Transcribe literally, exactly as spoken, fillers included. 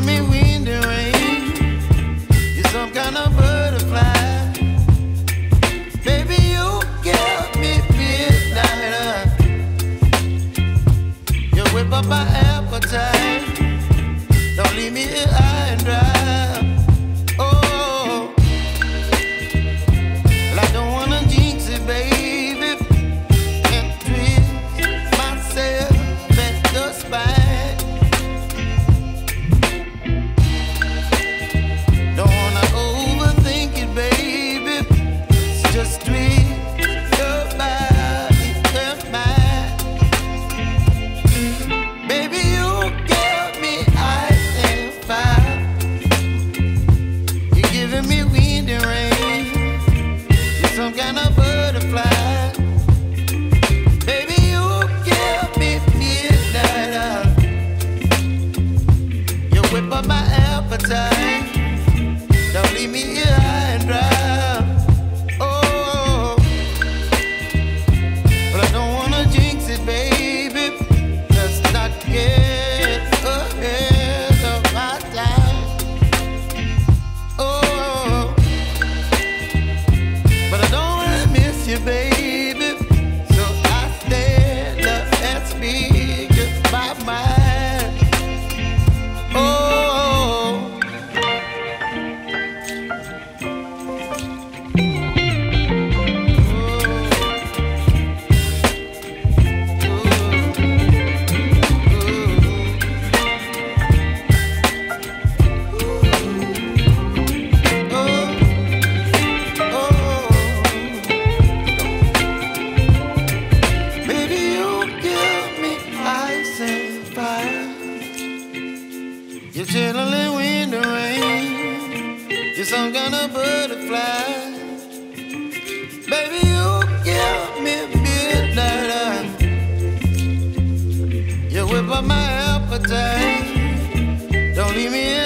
give me wind and rain. You're some kind of butterfly. Baby, you give me midnight. You whip up my appetite. Don't leave me here high and dry. Don't leave me here high and dry. Oh, but I don't wanna jinx it, baby. Let's not get ahead of my time. Oh, but I don't wanna miss you, baby. So I stand up and speak just my mind. You're chilling when the rain. You're some kind of butterfly. Baby, you give me midnight. You whip up my appetite. Don't leave me